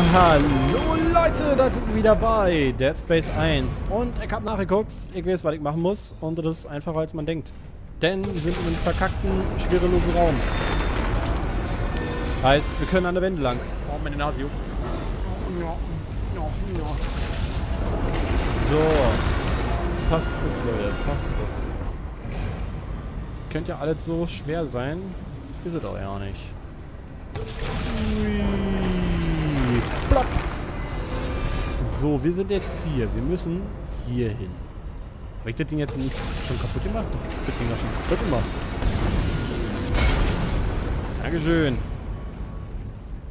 Und hallo Leute, da sind wir wieder bei Dead Space 1. Und ich habe nachgeguckt, ich weiß, was ich machen muss. Und das ist einfacher, als man denkt. Denn wir sind in einem verkackten, schwerelosen Raum. Heißt, wir können an der Wände lang. Oh, meine Nase juckt. So. Passt auf, Leute. Passt auf. Könnte ja alles so schwer sein. Ist es auch ja nicht. Plopp. So, wir sind jetzt hier. Wir müssen hier hin. Habe ich das Ding jetzt nicht schon kaputt gemacht? Das Ding schon kaputt gemacht. Dankeschön.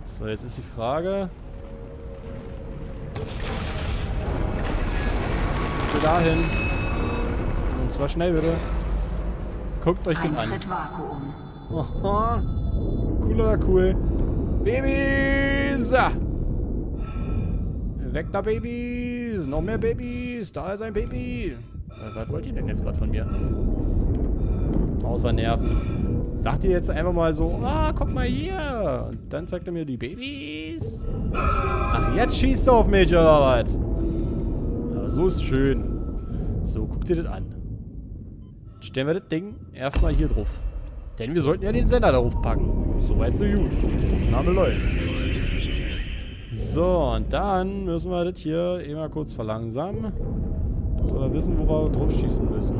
So, jetzt ist die Frage. Wir dahin. Und zwar schnell bitte. Guckt euch den an. Aha. Cool oder cool. Babys! Weg da, Babys! Noch mehr Babys! Da ist ein Baby! Was wollt ihr denn jetzt gerade von mir? Außer Nerven. Sagt ihr jetzt einfach mal so, ah, guck mal hier! Und dann zeigt er mir die Babys. Ach, jetzt schießt er auf mich, oder was? Ja, so ist schön. So, guckt ihr das an. Stellen wir das Ding erstmal hier drauf. Denn wir sollten ja den Sender darauf packen. So weit, so gut. Aufnahme läuft. So, und dann müssen wir das hier immer kurz verlangsamen. Dass wir da wissen, wo wir drauf schießen müssen.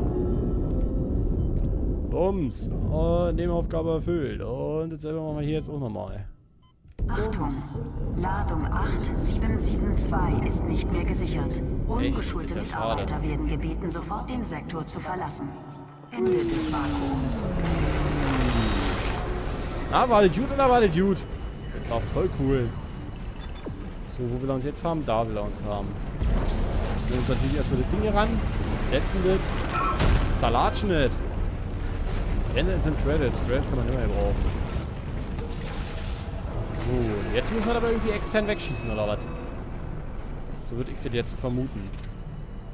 Bums. Und Nebenaufgabe erfüllt. Und jetzt selber machen wir hier jetzt auch nochmal. Achtung. Ladung 8772 ist nicht mehr gesichert. Ungeschulte Mitarbeiter werden gebeten, sofort den Sektor zu verlassen. Ende des Vakuums. Ah, war der Dude oder war der Dude? Das war voll cool. So, wo will er uns jetzt haben? Da will er uns haben. Wir nehmen uns natürlich erstmal das Ding hier ran. Setzen das. Salatschnitt. Ende sind Credits. Credits kann man immer gebrauchen. So, jetzt müssen wir aber irgendwie extern wegschießen oder was? So würde ich das jetzt vermuten.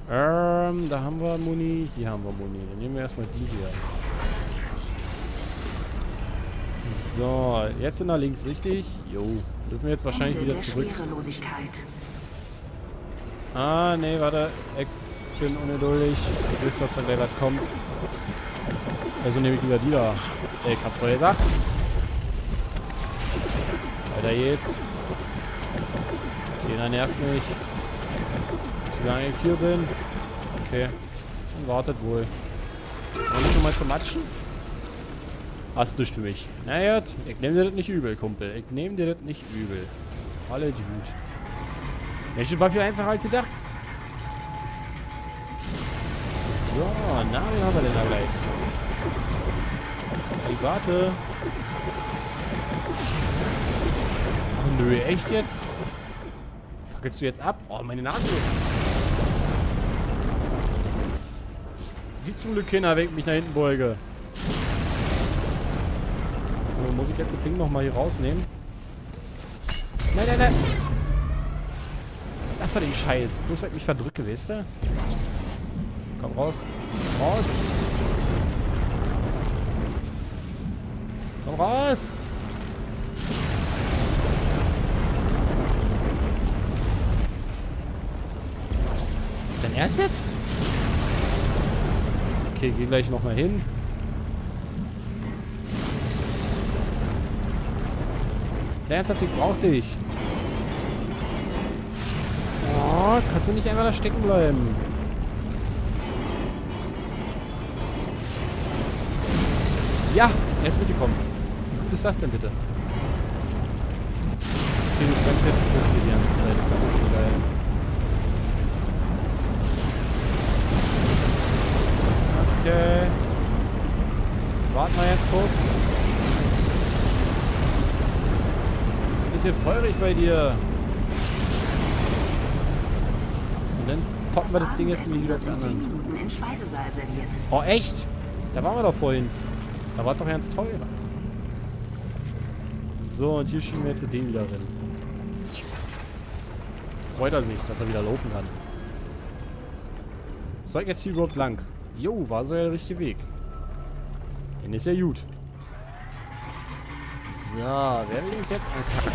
Da haben wir Muni, hier haben wir Muni. Dann nehmen wir erstmal die hier. So, jetzt sind wir links, richtig? Jo, dürfen wir jetzt wahrscheinlich wieder zurück. Ah, nee, warte. Ich bin ungeduldig. Du weißt, dass da gleich was kommt. Also nehme ich wieder die da. Ey, hast du ja gesagt? Weiter geht's. Jeder nervt mich. Solange ich hier bin. Okay. Dann wartet wohl. Wollen wir schon mal zum Matschen? Hast nichts für mich. Naja, ich nehme dir das nicht übel, Kumpel. Ich nehme dir das nicht übel. Alle Dude. Mensch, war viel einfacher als gedacht. So, na, wen haben wir denn da gleich? Ich warte. Oh, nö, echt jetzt? Fackelst du jetzt ab? Oh, meine Nase. Sieht zum Glück keiner, wenn ich mich nach hinten beuge. So, muss ich jetzt das Ding nochmal hier rausnehmen? Nein, nein, nein! Lass doch den Scheiß! Bloß weil ich mich verdrücke, weißt du? Komm raus! Raus! Komm raus! Dein Ernst jetzt? Okay, geh gleich nochmal hin. Ernsthaft, ich brauch dich. Oh, kannst du nicht einfach da stecken bleiben? Ja, er ist mitgekommen. Wie gut ist das denn bitte? Okay, du kannst jetzt hier die ganze Zeit. Das ist einfach so geil. Okay. Warten wir jetzt kurz. Bisschen feurig bei dir. So, dann poppen wir das Ding jetzt wieder auf den anderen. Oh, echt? Da waren wir doch vorhin. Da war doch ganz teuer. So, und hier schieben wir jetzt den wieder rein. Freut er sich, dass er wieder laufen kann. Soll ich jetzt hier überhaupt lang? Jo, war so der richtige Weg. Den ist ja gut. So, werden wir uns jetzt ankacken.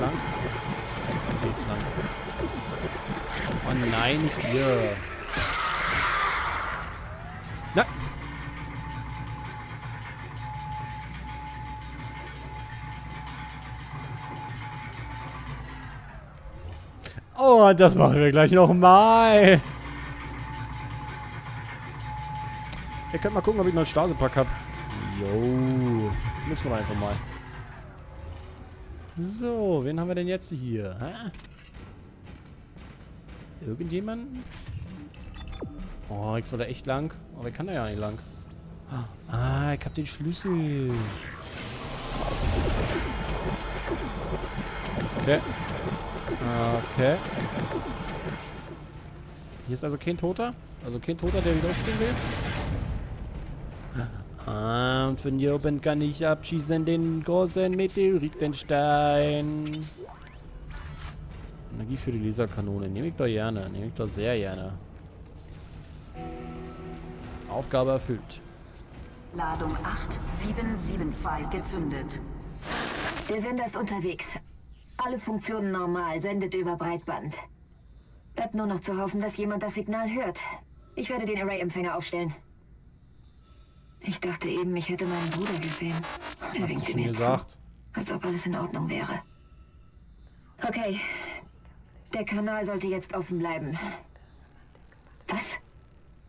lang? Dann geht's lang. Oh nein, nicht hier. Na! Oh, das machen wir gleich nochmal. Ihr könnt mal gucken, ob ich noch einen Stasepack habe. Jo. Nutzen wir einfach mal. So, wen haben wir denn jetzt hier? Hä? Irgendjemanden? Oh, ich soll da echt lang. Aber ich kann da ja nicht lang. Ah, ich hab den Schlüssel. Okay. Okay. Hier ist also kein Toter? Also kein Toter, der wieder aufstehen will? Und von hier oben kann ich abschießen den großen Meteoritenstein. Energie für die Laserkanone. Nehme ich doch gerne. Nehme ich doch sehr gerne. Aufgabe erfüllt. Ladung 8772 gezündet. Der Sender ist unterwegs. Alle Funktionen normal. Sendet über Breitband. Bleibt nur noch zu hoffen, dass jemand das Signal hört. Ich werde den Array-Empfänger aufstellen. Ich dachte eben, ich hätte meinen Bruder gesehen. Er winkte mir zu, als ob alles in Ordnung wäre. Okay. Der Kanal sollte jetzt offen bleiben. Was?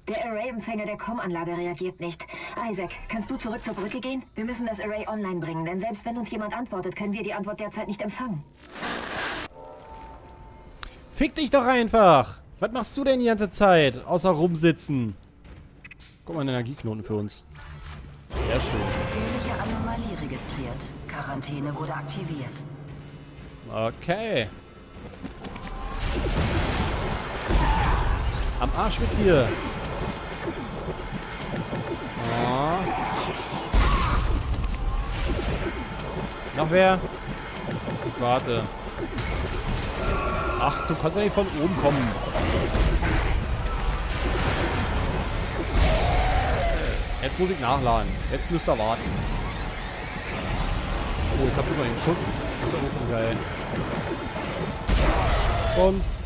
Der Array-Empfänger der Com-Anlage reagiert nicht. Isaac, kannst du zurück zur Brücke gehen? Wir müssen das Array online bringen, denn selbst wenn uns jemand antwortet, können wir die Antwort derzeit nicht empfangen. Fick dich doch einfach! Was machst du denn die ganze Zeit, außer rumsitzen? Guck mal, einen Energieknoten für uns. Sehr schön. Gefährliche Anomalie registriert. Quarantäne wurde aktiviert. Okay. Am Arsch mit dir. Oh. Noch wer? Warte. Ach, du kannst ja nicht von oben kommen. Jetzt muss ich nachladen. Jetzt müsst ihr warten. Oh, ich hab bloß noch den Schuss. Das ist ja auch geil. Bums.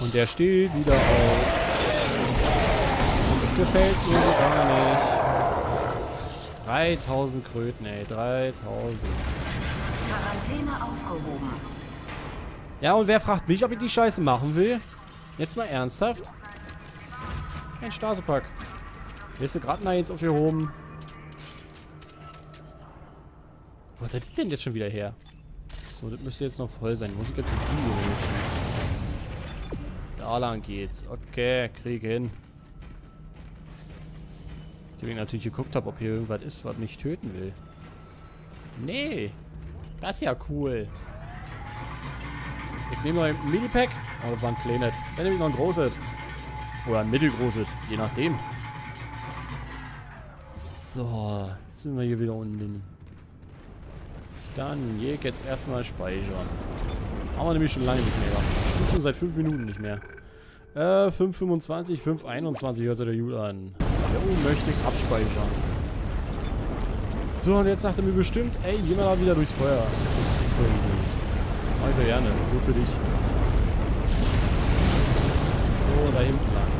Und der steht wieder auf. Das gefällt mir so gar nicht. 3000 Kröten, ey. 3000. Quarantäne aufgehoben. Ja, und wer fragt mich, ob ich die Scheiße machen will? Jetzt mal ernsthaft. Ein Straßepack. Wirst du gerade mal jetzt aufgehoben? Wo hat das denn jetzt schon wieder her? So, das müsste jetzt noch voll sein. Muss ich jetzt in die Tür nutzen? Da lang geht's. Okay, krieg hin. Ich habe natürlich geguckt, ob hier irgendwas ist, was mich töten will. Nee. Das ist ja cool. Ich nehme mal ein Minipack. Oh, das war ein kleines. Dann nehme ich noch ein großes. Oder ein mittelgroßes. Je nachdem. So, jetzt sind wir hier wieder unten. Dann gehe ich jetzt erstmal speichern. Haben wir nämlich schon lange nicht mehr gemacht. Stimmt schon seit 5 Minuten nicht mehr. 5,25, 5,21 hört sich der Jule an. Jo, möchte ich abspeichern. So, und jetzt sagt er mir bestimmt, ey, jemand war wieder durchs Feuer. Das ist super Idee. Mach ich doch gerne, nur für dich. So, da hinten lang.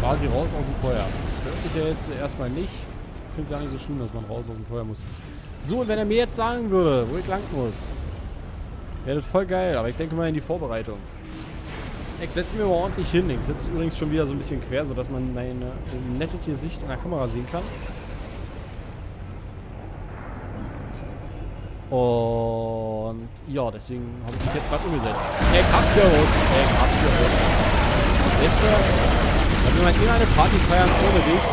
Quasi raus aus dem Feuer. Ich ja jetzt erstmal nicht. Ich finde es ja nicht so schlimm, dass man raus aus dem Feuer muss. So, und wenn er mir jetzt sagen würde, wo ich lang muss, wäre das voll geil. Aber ich denke mal in die Vorbereitung. Ich setze mir mal ordentlich hin. Ich sitze übrigens schon wieder so ein bisschen quer, sodass man meine nette Gesicht an der Kamera sehen kann. Und ja, deswegen habe ich mich jetzt gerade umgesetzt. Ey, hab's hier raus. Ey, hab's hier raus. Wenn wir immer eine Party feiern ohne dich,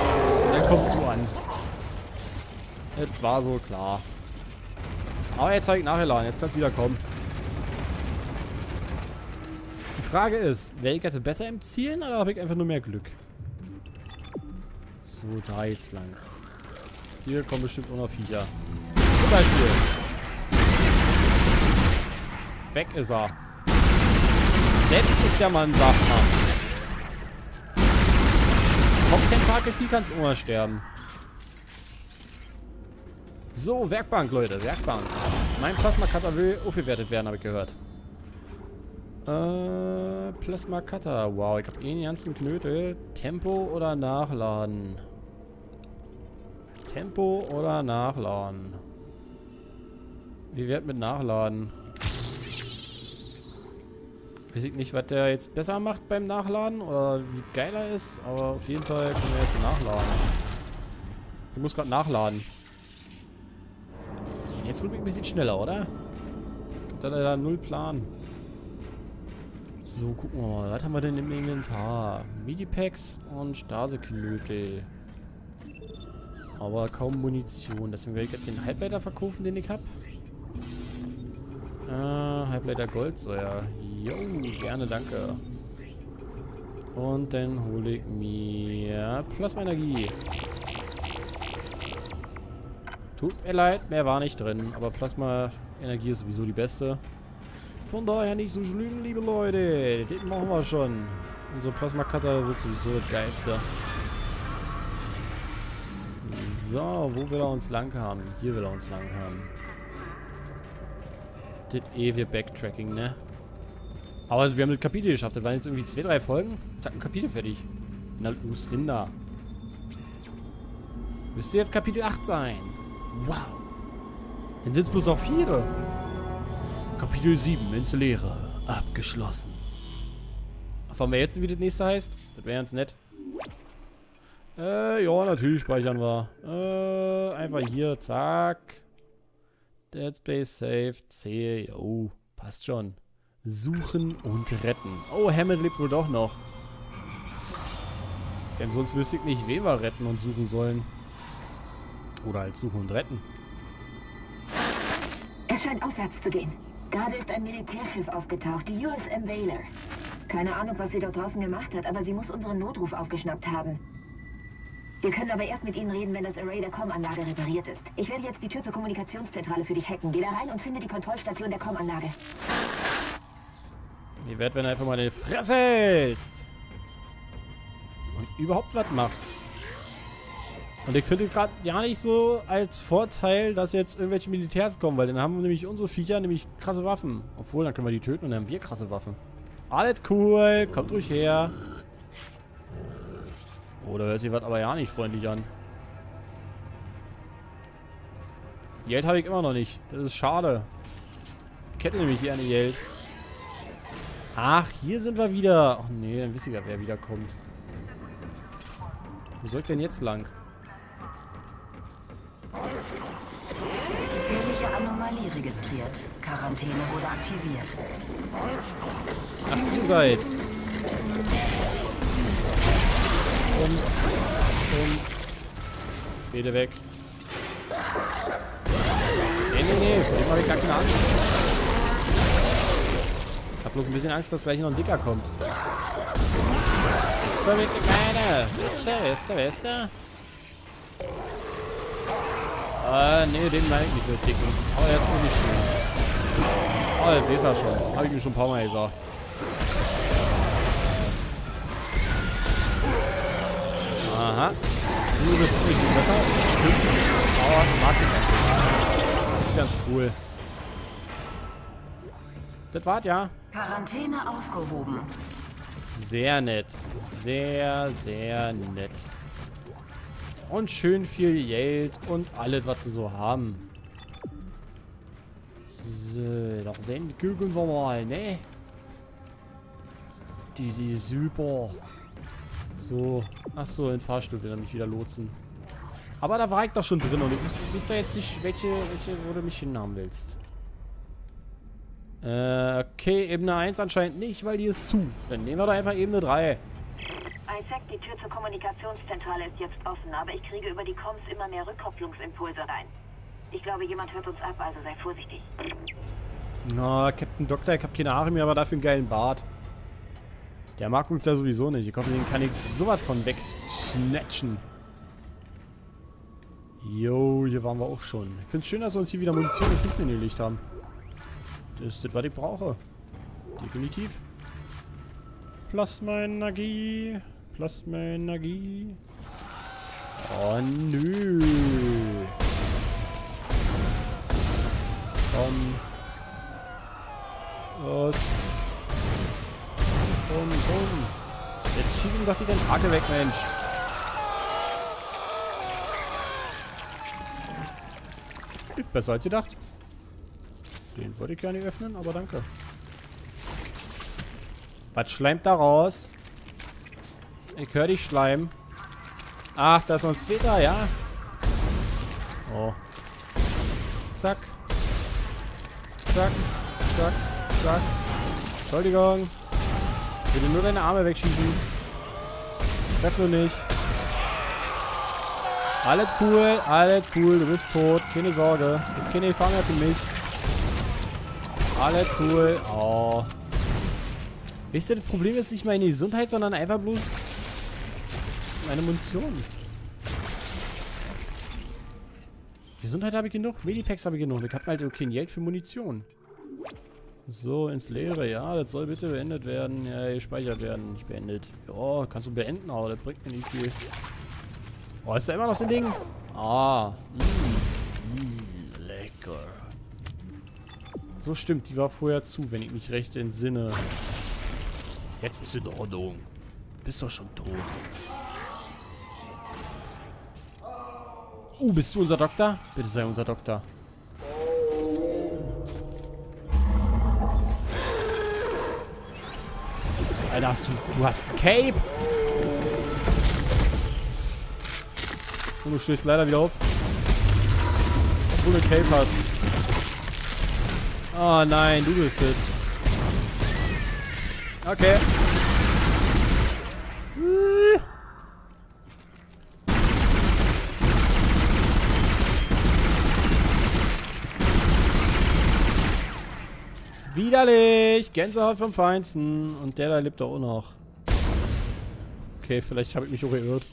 dann kommst du an. Das war so klar. Aber jetzt habe ich nachgeladen, jetzt kannst du wieder kommen. Die Frage ist, wäre ich jetzt besser im Zielen oder habe ich einfach nur mehr Glück? So, da jetzt lang. Hier kommen bestimmt auch noch Viecher. Zum Beispiel. Weg ist er. Selbst ist ja mal ein Sachmann. Auf den Park, viel kannst du immer sterben. So, Werkbank, Leute, Werkbank. Mein Plasma-Cutter will aufgewertet werden, habe ich gehört. Plasma-Cutter. Wow, ich habe eh den ganzen Knödel. Tempo oder nachladen? Tempo oder nachladen? Wie wär's mit nachladen? Ich weiß nicht, was der jetzt besser macht beim Nachladen oder wie geiler ist, aber auf jeden Fall können wir jetzt nachladen. Ich muss gerade nachladen. Jetzt wird ein bisschen schneller, oder? Ich hab da null Plan. So, gucken wir mal. Was haben wir denn im Inventar? Midipacks und Staseknödel. Aber kaum Munition. Deswegen werde ich jetzt den Halbleiter verkaufen, den ich habe. Halbleiter Goldsäure. Jo, gerne, danke. Und dann hole ich mir Plasmaenergie. Tut mir leid, mehr war nicht drin. Aber Plasmaenergie ist sowieso die beste. Von daher nicht so schlimm, liebe Leute. Den machen wir schon. Unser Plasma-Cutter wird sowieso das Geilste. So, wo will er uns lang haben? Hier will er uns lang haben. Das ewige Backtracking, ne? Aber also, wir haben das Kapitel geschafft. Das waren jetzt irgendwie 2, 3 Folgen. Zack, ein Kapitel fertig. Na, los, Rinder. Müsste jetzt Kapitel 8 sein. Wow. Dann sind es bloß noch 4. Kapitel 7, Insellehre. Abgeschlossen. Erfahren wir jetzt, wie das nächste heißt? Das wäre ganz nett. Ja, natürlich speichern wir. Einfach hier, zack. Dead Space saved. C. Oh, passt schon. Suchen und retten. Oh, Hammond lebt wohl doch noch. Denn sonst wüsste ich nicht, wen wir retten und suchen sollen. Oder halt suchen und retten. Es scheint aufwärts zu gehen. Gerade ist ein Militärschiff aufgetaucht, die USM Baylor. Keine Ahnung, was sie dort draußen gemacht hat, aber sie muss unseren Notruf aufgeschnappt haben. Wir können aber erst mit ihnen reden, wenn das Array der Com-Anlage repariert ist. Ich werde jetzt die Tür zur Kommunikationszentrale für dich hacken. Geh da rein und finde die Kontrollstation der Com-Anlage. Ihr werdet, wenn einfach mal eine Fresse hältst. Und überhaupt was machst. Und ich finde gerade ja nicht so als Vorteil, dass jetzt irgendwelche Militärs kommen, weil dann haben wir nämlich unsere Viecher, nämlich krasse Waffen. Obwohl, dann können wir die töten und dann haben wir krasse Waffen. Alles cool, kommt ruhig her. Oder hört sich was aber ja nicht freundlich an. Geld habe ich immer noch nicht. Das ist schade. Ich hätte nämlich gerne Geld. Ach, hier sind wir wieder. Ach nee, dann wisst ihr ja, wer wiederkommt. Wo soll ich denn jetzt lang? Gefährliche Anomalie registriert. Quarantäne wurde aktiviert. Ach, ihr seid's. Rede weg. Nee. Vor dem habe ich gar keine Angst. Ich hab bloß ein bisschen Angst, dass gleich noch ein Dicker kommt. Ist da wirklich keiner? Ist der? Nee, den meine ich nicht mit Dicken. Aber er ist auch nicht schön. Oh, das ist er schon. Habe ich mir schon ein paar Mal gesagt. Aha. Du bist ein bisschen besser. Stimmt. Aber mag ich. Das ist ganz cool. Das war's, ja. Quarantäne aufgehoben. Sehr nett. Sehr, sehr nett. Und schön viel Geld und alles, was sie so haben. So, doch den gucken wir mal, ne? Die sind super. So, ach so, in Fahrstuhl will er mich wieder lotsen. Aber da war ich doch schon drin und ich wüsste ja jetzt nicht, welche wo du mich hinhaben willst. Okay, Ebene 1 anscheinend nicht, weil die ist zu. Dann nehmen wir doch einfach Ebene 3. Isaac, die Tür zur Kommunikationszentrale ist jetzt offen, aber ich kriege über die Comms immer mehr Rückkopplungsimpulse rein. Ich glaube, jemand hört uns ab, also sei vorsichtig. Na, Captain Doktor, ich hab keine Haare mehr, aber dafür einen geilen Bart. Der mag uns ja sowieso nicht. Ich hoffe, den kann ich sowas von wegsnatchen. Jo, hier waren wir auch schon. Ich find's schön, dass wir uns hier wieder Munition und Kisten hingelegt haben. Das ist das, was ich brauche. Definitiv. Plasmaenergie. Plasmaenergie. Oh, nö. Komm. Los. Komm, komm. Jetzt schießen ihm doch die Tentakel weg, Mensch. Hilft besser als gedacht. Den wollte ich gar nicht öffnen, aber danke. Was schleimt da raus? Ich höre dich schleimen. Ach, da ist noch ein Zweiter, ja. Oh. Zack. Zack. Zack. Zack. Entschuldigung. Ich will nur deine Arme wegschießen. Treff nur nicht. Alles cool, alles cool. Du bist tot. Keine Sorge. Du bist keine Gefangener für mich. Alles cool. Oh. Wisst ihr, das Problem ist nicht meine Gesundheit, sondern einfach bloß meine Munition. Gesundheit habe ich genug, Medipacks habe ich genug. Ich habe halt kein Geld für Munition. So, ins Leere. Ja, das soll bitte beendet werden. Ja, gespeichert werden. Nicht beendet. Ja, kannst du beenden, aber das bringt mir nicht viel. Oh, ist da immer noch so ein Ding? Ah. Lecker. So stimmt, die war vorher zu, wenn ich mich recht entsinne. Jetzt ist in Ordnung. Bist doch schon tot. Bist du unser Doktor? Bitte sei unser Doktor. Alter, du hast ein Cape. Und du stehst leider wieder auf. Obwohl du ein Cape hast. Oh nein, du bist es. Okay. Widerlich! Gänsehaut vom Feinsten. Und der da lebt doch auch noch. Okay, vielleicht habe ich mich auch geirrt.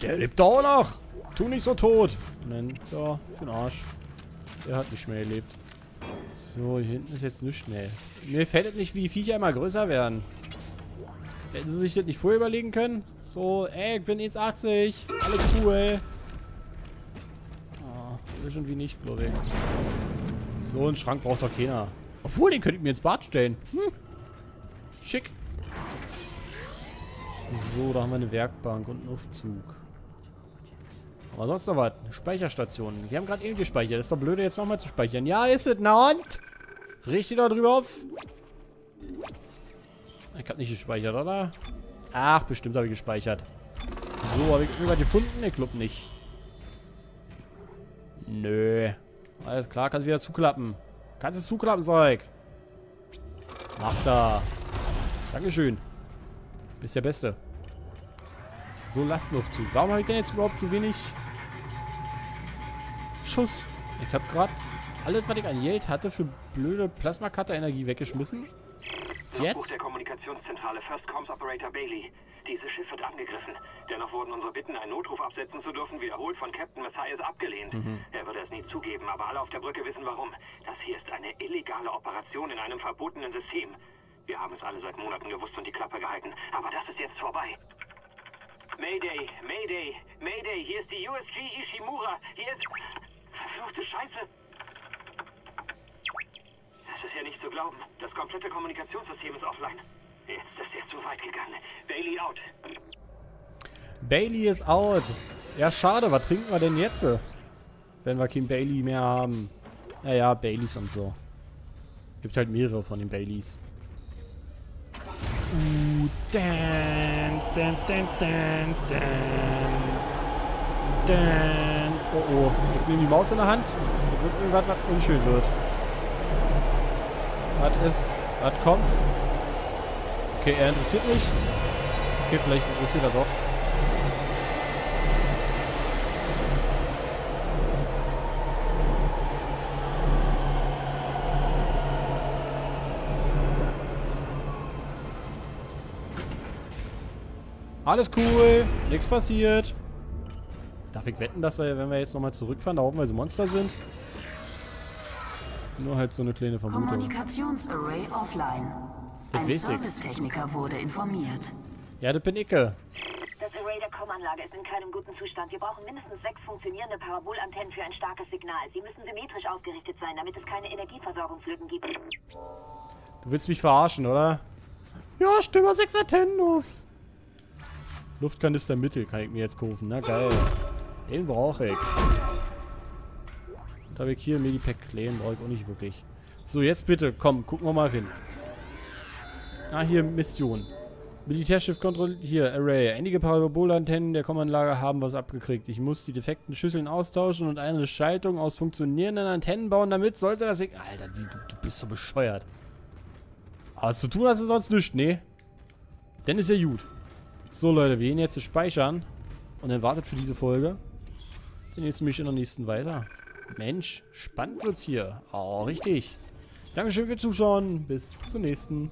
Der lebt doch auch noch! Tu nicht so tot! Und dann, ja, für den Arsch. Der hat nicht mehr gelebt. So, hier hinten ist jetzt nichts mehr. Mir fällt es nicht, wie die Viecher immer größer werden. Hätten sie sich das nicht vorher überlegen können? So, ey, ich bin 1,80. Alles cool. Ah, irgendwie nicht, glaube ich. So einen Schrank braucht doch keiner. Obwohl, den könnte ich mir ins Bad stellen. Hm. Schick. So, da haben wir eine Werkbank und einen Aufzug. Aber sonst noch was. Speicherstationen. Wir haben gerade eben gespeichert. Ist doch blöde, jetzt nochmal zu speichern. Ja, ist es. Na und? Richte da drüber auf. Ich habe nicht gespeichert, oder? Ach, bestimmt habe ich gespeichert. So, habe ich irgendwas gefunden? Ich glaube nicht. Nö. Alles klar, kannst wieder zuklappen. Kannst es zuklappen, Zeug. Mach da. Dankeschön. Bist der Beste. So, Lastenaufzug. Warum habe ich denn jetzt überhaupt so wenig Schuss? Ich habe gerade alles, was ich an Geld hatte, für blöde Plasma-Cutter-Energie weggeschmissen. Jetzt? Der Kommunikationszentrale First Comms Operator Bailey. Dieses Schiff wird angegriffen. Dennoch wurden unsere Bitten, einen Notruf absetzen zu dürfen, wiederholt von Captain Matthias abgelehnt. Er würde es nie zugeben, aber alle auf der Brücke wissen warum. Das hier ist eine illegale Operation in einem verbotenen System. Wir haben es alle seit Monaten gewusst und die Klappe gehalten. Aber das ist jetzt vorbei. Mayday, Mayday, Mayday, hier ist die USG Ishimura. Hier ist... Verfluchte Scheiße. Das ist ja nicht zu glauben. Das komplette Kommunikationssystem ist offline. Jetzt ist er zu weit gegangen. Bailey out. Bailey ist out. Ja, schade. Was trinken wir denn jetzt? Wenn wir keinen Bailey mehr haben. Naja, Baileys und so. Gibt halt mehrere von den Baileys. Oh, oh. Ich nehme die Maus in der Hand. Da wird irgendwas, was unschön wird. Was ist? Was kommt? Okay, er interessiert mich. Okay, vielleicht interessiert er doch. Alles cool, nichts passiert. Darf ich wetten, dass wir, wenn wir jetzt nochmal zurückfahren, da hoffen wir, dass Monster sind? Nur halt so eine kleine Vermutung. Kommunikationsarray offline. Ein Servicetechniker wurde informiert. Ja, das bin ich. Das Array der Anlage ist in keinem guten Zustand. Wir brauchen mindestens 6 funktionierende Parabolantennen für ein starkes Signal. Sie müssen symmetrisch ausgerichtet sein, damit es keine Energieversorgungslücken gibt. Du willst mich verarschen, oder? Ja, Stimme 6 Antennen auf. Luftkanister Mittel kann ich mir jetzt kaufen. Na geil. Den brauche ich. Da habe ich hier Medipack Claim, brauche ich auch nicht wirklich. So, jetzt bitte, komm, gucken wir mal hin. Ah, hier Mission. Militärschiff kontrolliert. Hier, Array. Einige Parabolantennen der Kommandanlage haben was abgekriegt. Ich muss die defekten Schüsseln austauschen und eine Schaltung aus funktionierenden Antennen bauen. Damit sollte das... Alter, du bist so bescheuert. Aber zu tun hast du sonst nichts, ne? Dann ist ja gut. So, Leute, wir gehen jetzt speichern. Und dann wartet für diese Folge. Dann geht's nämlich in der nächsten weiter. Mensch, spannend wird's hier. Oh, richtig. Dankeschön fürs Zuschauen. Bis zum nächsten.